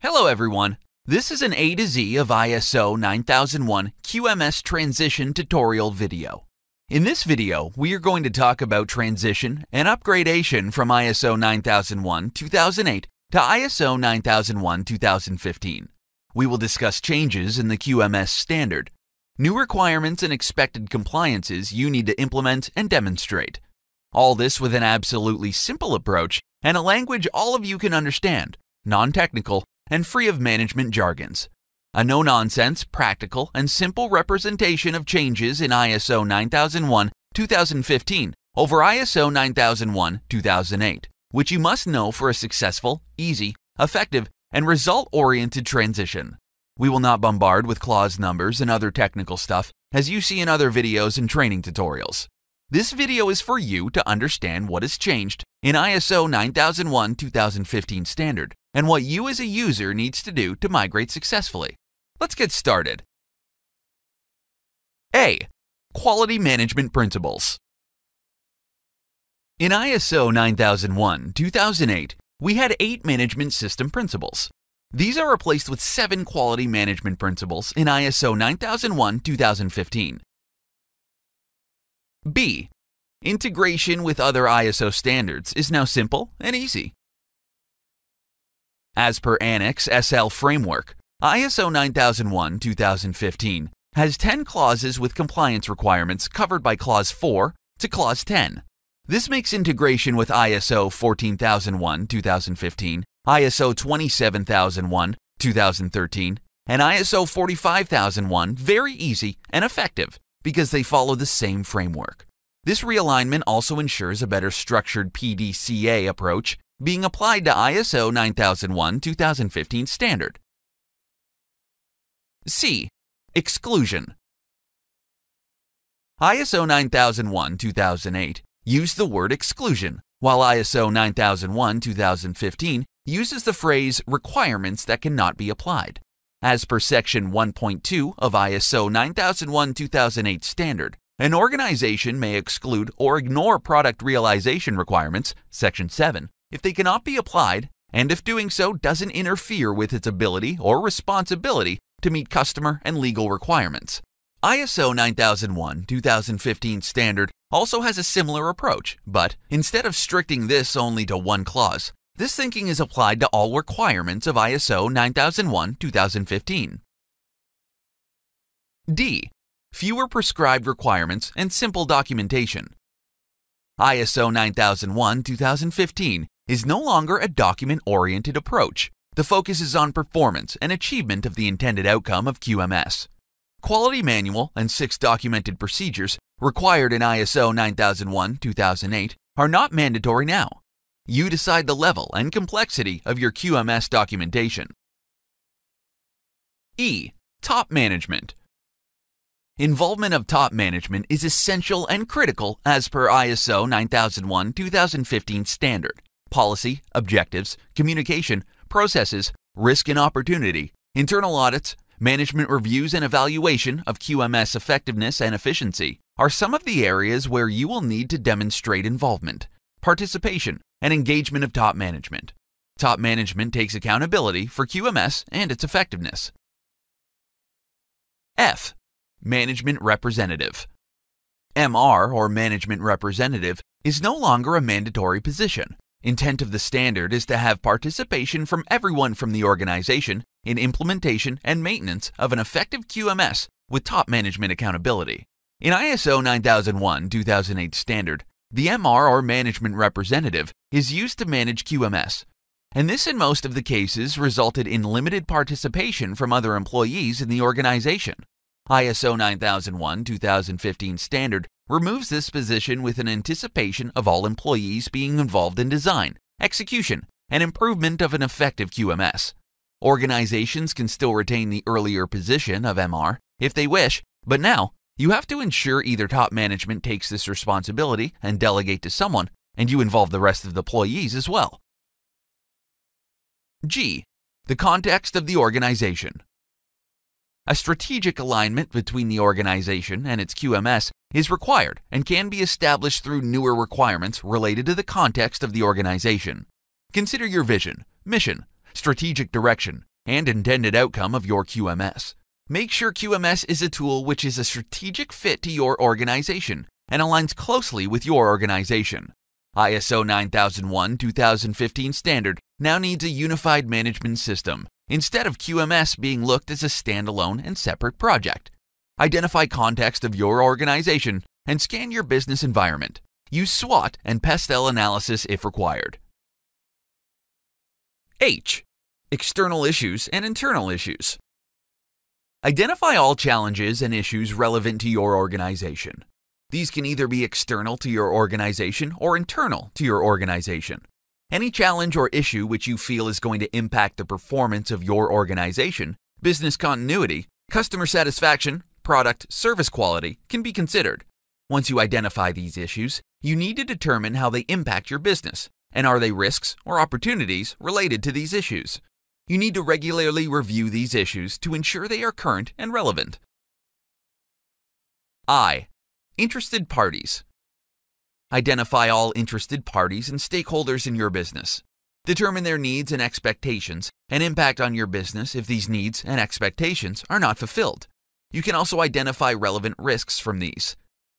Hello everyone! This is an A to Z of ISO 9001 QMS transition tutorial video. In this video, we are going to talk about transition and upgradation from ISO 9001:2008 to ISO 9001:2015. We will discuss changes in the QMS standard, new requirements and expected compliances you need to implement and demonstrate. All this with an absolutely simple approach and a language all of you can understand, non-technical, and free of management jargons. A no-nonsense, practical, and simple representation of changes in ISO 9001:2015 over ISO 9001:2008, which you must know for a successful, easy, effective, and result-oriented transition. We will not bombard with clause numbers and other technical stuff as you see in other videos and training tutorials. This video is for you to understand what has changed in ISO 9001:2015 standard and what you as a user needs to do to migrate successfully. Let's get started. A. Quality Management Principles. In ISO 9001:2008, we had 8 management system principles. These are replaced with 7 quality management principles in ISO 9001:2015. B. Integration with other ISO standards is now simple and easy. As per Annex SL Framework, ISO 9001:2015 has 10 clauses with compliance requirements covered by Clause 4 to Clause 10. This makes integration with ISO 14001:2015, ISO 27001:2013, and ISO 45001 very easy and effective because they follow the same framework. This realignment also ensures a better structured PDCA approach being applied to ISO 9001:2015 standard. C. Exclusion. ISO 9001:2008 used the word exclusion, while ISO 9001:2015 uses the phrase requirements that cannot be applied. As per Section 1.2 of ISO 9001:2008 standard, an organization may exclude or ignore product realization requirements, Section 7, if they cannot be applied and if doing so doesn't interfere with its ability or responsibility to meet customer and legal requirements. ISO 9001:2015 standard also has a similar approach, but instead of restricting this only to one clause, this thinking is applied to all requirements of ISO 9001:2015. D. Fewer prescribed requirements and simple documentation. ISO 9001:2015 is no longer a document-oriented approach. The focus is on performance and achievement of the intended outcome of QMS. Quality manual and 6 documented procedures required in ISO 9001:2008 are not mandatory now. You decide the level and complexity of your QMS documentation. E. Top management. Involvement of top management is essential and critical as per ISO 9001:2015 standard. Policy, objectives, communication, processes, risk and opportunity, internal audits, management reviews and evaluation of QMS effectiveness and efficiency are some of the areas where you will need to demonstrate involvement, participation, and engagement of top management. Top management takes accountability for QMS and its effectiveness. F. Management Representative. MR, or Management Representative, is no longer a mandatory position. Intent of the standard is to have participation from everyone from the organization in implementation and maintenance of an effective QMS with top management accountability. In ISO 9001:2008 standard, the MR, or Management Representative, is used to manage QMS, and this in most of the cases resulted in limited participation from other employees in the organization. ISO 9001:2015 standard removes this position with an anticipation of all employees being involved in design, execution, and improvement of an effective QMS. Organizations can still retain the earlier position of MR if they wish, but now you have to ensure either top management takes this responsibility and delegate to someone, and you involve the rest of the employees as well. G. The context of the organization. A strategic alignment between the organization and its QMS is required and can be established through newer requirements related to the context of the organization. Consider your vision, mission, strategic direction, and intended outcome of your QMS. Make sure QMS is a tool which is a strategic fit to your organization and aligns closely with your organization. ISO 9001:2015 standard now needs a unified management system, instead of QMS being looked as a standalone and separate project. Identify context of your organization and scan your business environment. Use SWOT and PESTEL analysis if required. H. External issues and internal issues. Identify all challenges and issues relevant to your organization. These can either be external to your organization or internal to your organization. Any challenge or issue which you feel is going to impact the performance of your organization, business continuity, customer satisfaction, product, service quality can be considered. Once you identify these issues, you need to determine how they impact your business, and are they risks or opportunities related to these issues. You need to regularly review these issues to ensure they are current and relevant. I. Interested parties. Identify all interested parties and stakeholders in your business. Determine their needs and expectations and impact on your business if these needs and expectations are not fulfilled. You can also identify relevant risks from these.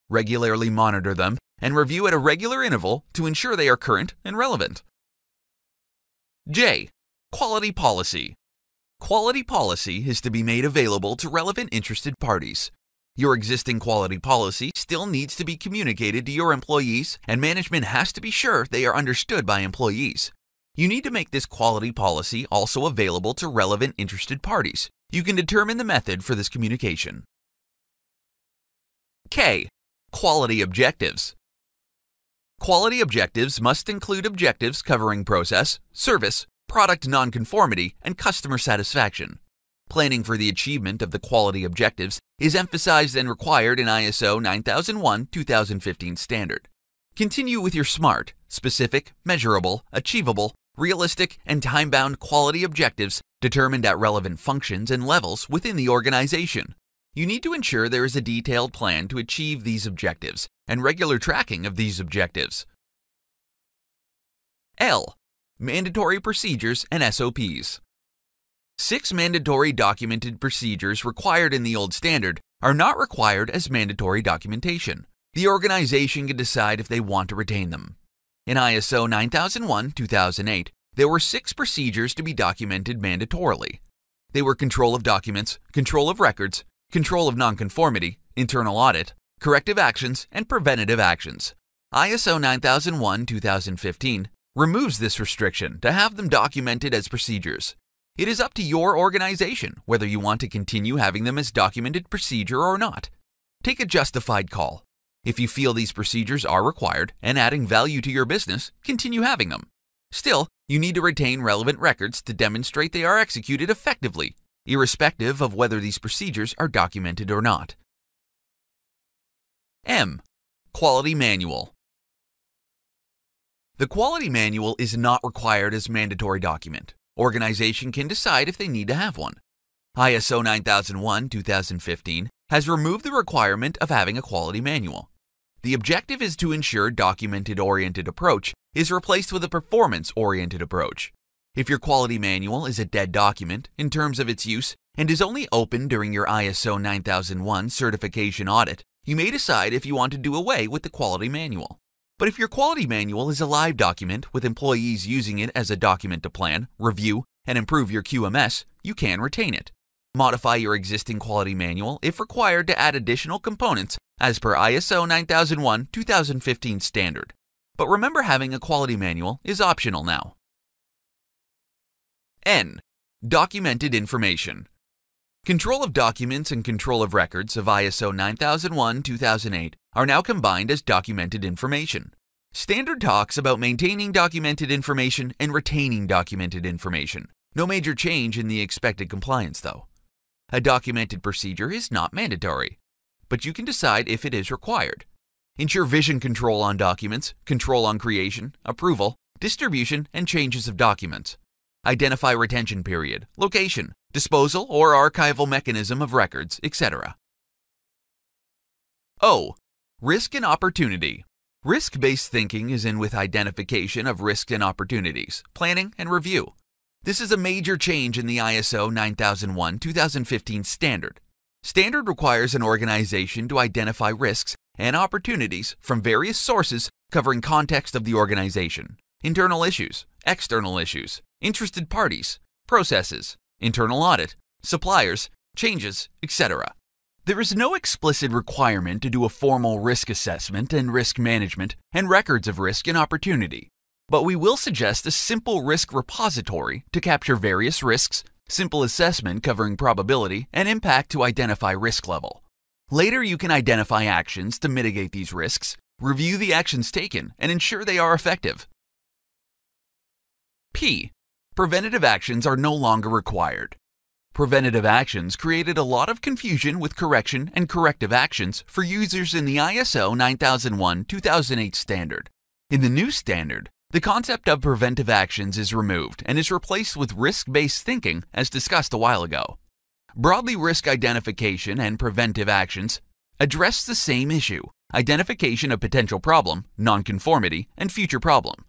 Regularly monitor them and review at a regular interval to ensure they are current and relevant. J. Quality policy. Quality policy is to be made available to relevant interested parties. Your existing quality policy still needs to be communicated to your employees, and management has to be sure they are understood by employees. You need to make this quality policy also available to relevant interested parties. You can determine the method for this communication. K. Quality objectives. Quality objectives must include objectives covering process, service, product nonconformity, and customer satisfaction. Planning for the achievement of the quality objectives is emphasized and required in ISO 9001:2015 standard. Continue with your SMART, specific, measurable, achievable, realistic, and time-bound quality objectives determined at relevant functions and levels within the organization. You need to ensure there is a detailed plan to achieve these objectives and regular tracking of these objectives. L. Mandatory procedures and SOPs. 6 mandatory documented procedures required in the old standard are not required as mandatory documentation. The organization can decide if they want to retain them. In ISO 9001:2008, there were 6 procedures to be documented mandatorily. They were control of documents, control of records, control of nonconformity, internal audit, corrective actions, and preventative actions. ISO 9001:2015 removes this restriction to have them documented as procedures. It is up to your organization whether you want to continue having them as documented procedure or not. Take a justified call. If you feel these procedures are required and adding value to your business, continue having them. Still, you need to retain relevant records to demonstrate they are executed effectively, irrespective of whether these procedures are documented or not. M. Quality manual. The quality manual is not required as mandatory document. Organization can decide if they need to have one. ISO 9001:2015 has removed the requirement of having a quality manual. The objective is to ensure documented-oriented approach is replaced with a performance-oriented approach. If your quality manual is a dead document in terms of its use and is only open during your ISO 9001 certification audit, you may decide if you want to do away with the quality manual. But if your quality manual is a live document with employees using it as a document to plan, review, and improve your QMS, you can retain it. Modify your existing quality manual if required to add additional components as per ISO 9001:2015 standard. But remember, having a quality manual is optional now. N. Documented information. Control of documents and control of records of ISO 9001:2008 are now combined as documented information. Standard talks about maintaining documented information and retaining documented information. No major change in the expected compliance, though. A documented procedure is not mandatory, but you can decide if it is required. Ensure vision control on documents, control on creation, approval, distribution, and changes of documents. Identify retention period, location, disposal or archival mechanism of records, etc. O. Risk and opportunity. Risk-based thinking is in with identification of risks and opportunities, planning, and review. This is a major change in the ISO 9001:2015 standard. Standard requires an organization to identify risks and opportunities from various sources covering context of the organization, internal issues, external issues, interested parties, processes, internal audit, suppliers, changes, etc. There is no explicit requirement to do a formal risk assessment and risk management and records of risk and opportunity, but we will suggest a simple risk repository to capture various risks, simple assessment covering probability and impact to identify risk level. Later, you can identify actions to mitigate these risks, review the actions taken, and ensure they are effective. P. Preventative actions are no longer required. Preventative actions created a lot of confusion with correction and corrective actions for users in the ISO 9001:2008 standard. In the new standard, the concept of preventive actions is removed and is replaced with risk-based thinking as discussed a while ago. Broadly, risk identification and preventive actions address the same issue: identification of potential problem, nonconformity, and future problem.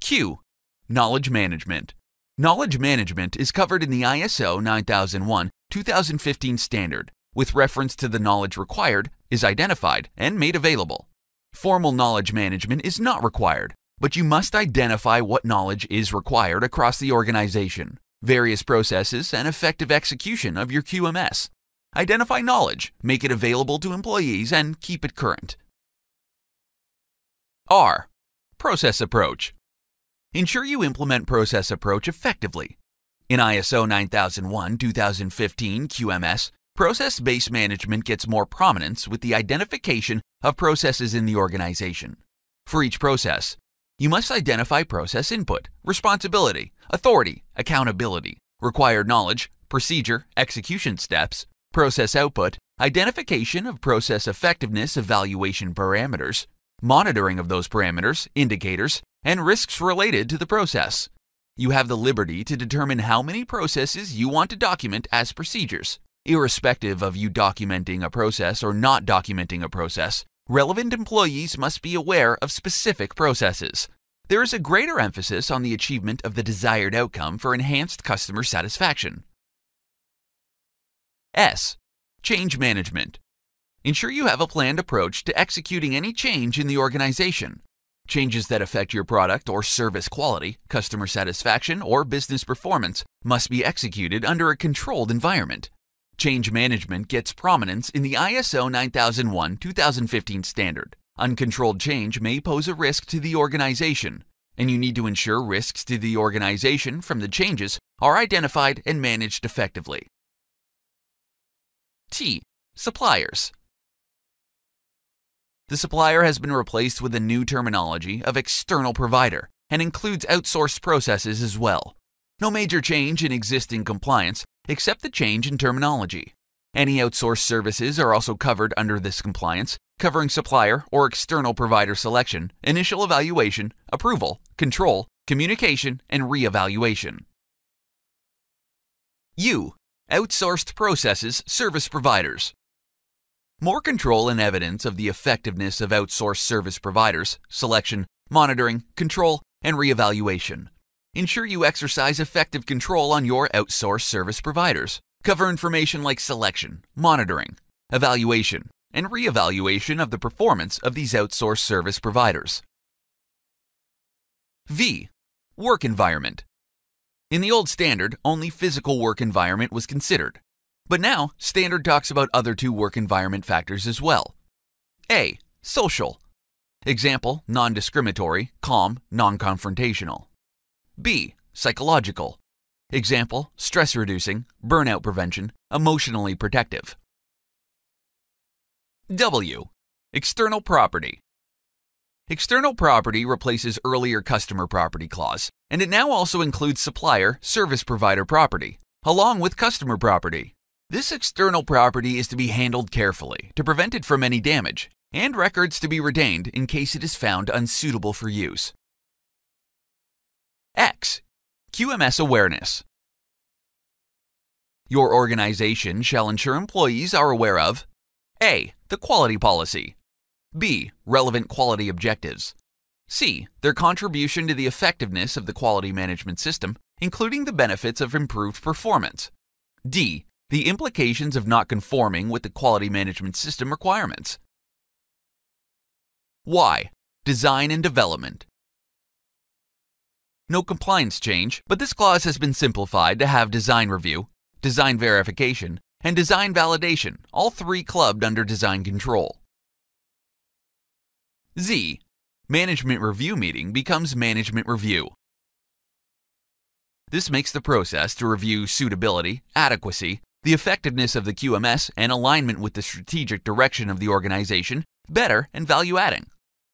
Q. Knowledge management. Knowledge management is covered in the ISO 9001:2015 standard, with reference to the knowledge required is identified and made available. Formal knowledge management is not required, but you must identify what knowledge is required across the organization, various processes, and effective execution of your QMS. Identify knowledge, make it available to employees, and keep it current. R. Process approach. Ensure you implement process approach effectively. In ISO 9001:2015 QMS, process-based management gets more prominence with the identification of processes in the organization. For each process, you must identify process input, responsibility, authority, accountability, required knowledge, procedure, execution steps, process output, identification of process effectiveness evaluation parameters, monitoring of those parameters, indicators, and risks related to the process. You have the liberty to determine how many processes you want to document as procedures. Irrespective of you documenting a process or not documenting a process, relevant employees must be aware of specific processes. There is a greater emphasis on the achievement of the desired outcome for enhanced customer satisfaction. S. Change management. Ensure you have a planned approach to executing any change in the organization. Changes that affect your product or service quality, customer satisfaction, or business performance must be executed under a controlled environment. Change management gets prominence in the ISO 9001:2015 standard. Uncontrolled change may pose a risk to the organization, and you need to ensure risks to the organization from the changes are identified and managed effectively. T. Suppliers. The supplier has been replaced with a new terminology of external provider and includes outsourced processes as well. No major change in existing compliance except the change in terminology. Any outsourced services are also covered under this compliance, covering supplier or external provider selection, initial evaluation, approval, control, communication, and re-evaluation. U. Outsourced processes, service providers. More control and evidence of the effectiveness of outsourced service providers, selection, monitoring, control, and reevaluation. Ensure you exercise effective control on your outsourced service providers. Cover information like selection, monitoring, evaluation, and reevaluation of the performance of these outsourced service providers. V. Work environment. In the old standard, only physical work environment was considered. But now, standard talks about other two work environment factors as well. A. Social. Example, non-discriminatory, calm, non-confrontational. B. Psychological. Example, stress-reducing, burnout prevention, emotionally protective. W. External property. External property replaces earlier customer property clause, and it now also includes supplier, service provider property, along with customer property. This external property is to be handled carefully to prevent it from any damage, and records to be retained in case it is found unsuitable for use. X. QMS awareness. Your organization shall ensure employees are aware of A. The quality policy. B. Relevant quality objectives. C. Their contribution to the effectiveness of the quality management system including the benefits of improved performance. D. The implications of not conforming with the quality management system requirements. Y. Design and development. No compliance change, but this clause has been simplified to have design review, design verification, and design validation, all three clubbed under design control. Z. Management review meeting becomes management review. This makes the process to review suitability, adequacy, the effectiveness of the QMS, and alignment with the strategic direction of the organization better and value-adding.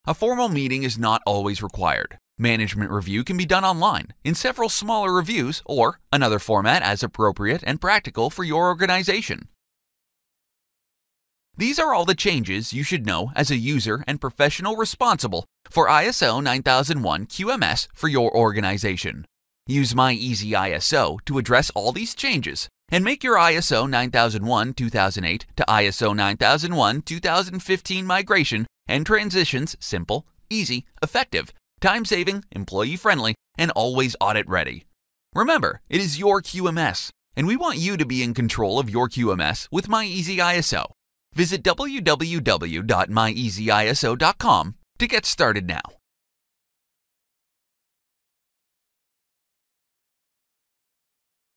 A formal meeting is not always required. Management review can be done online, in several smaller reviews, or another format as appropriate and practical for your organization. These are all the changes you should know as a user and professional responsible for ISO 9001 QMS for your organization. Use MyEasyISO to address all these changes and make your ISO 9001:2008 to ISO 9001:2015 migration and transitions simple, easy, effective, time-saving, employee-friendly, and always audit-ready. Remember, it is your QMS, and we want you to be in control of your QMS with MyEasyISO. Visit www.myeasyiso.com to get started now.